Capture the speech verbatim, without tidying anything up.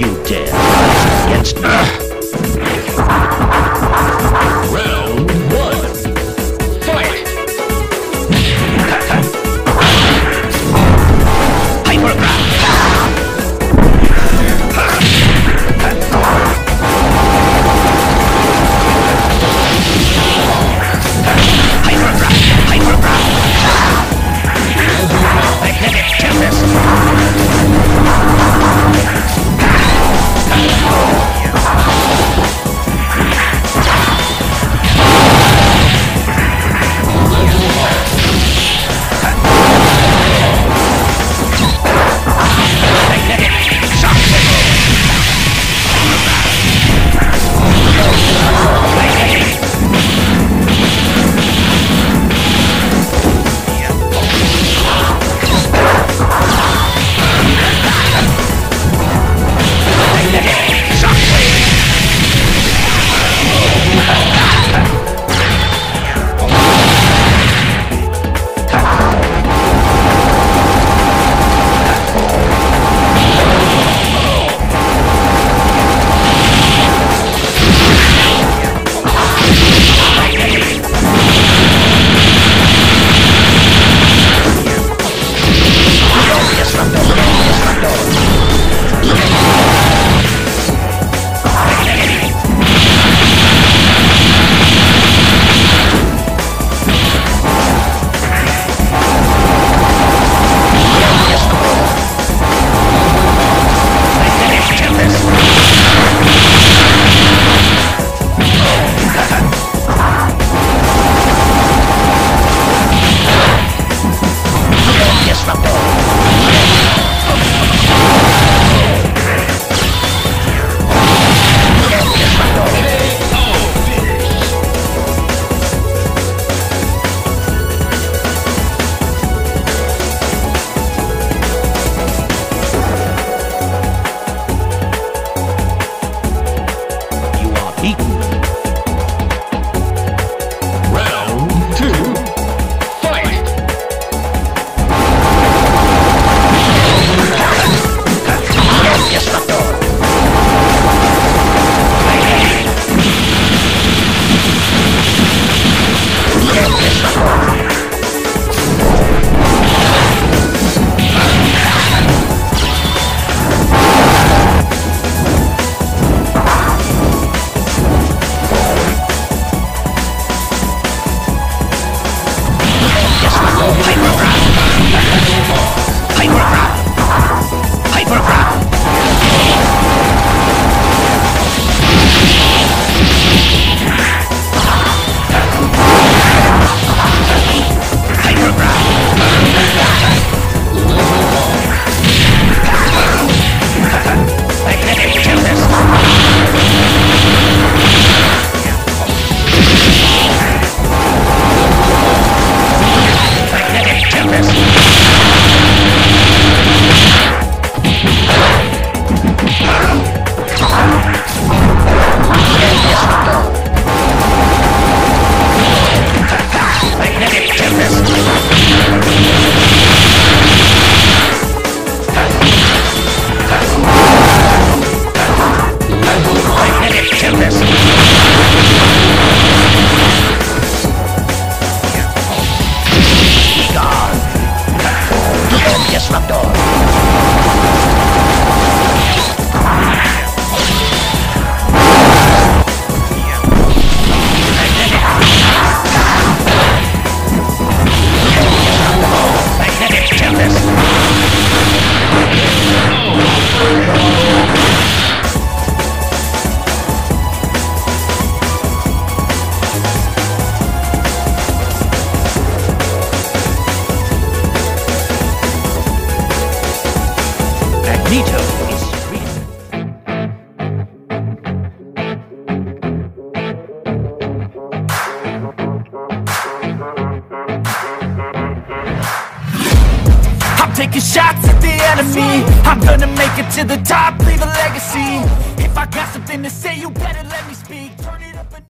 You dare against me. Round one. Fight. Hyper. Taking shots at the enemy. I'm gonna make it to the top, leave a legacy. If I got something to say, you better let me speak.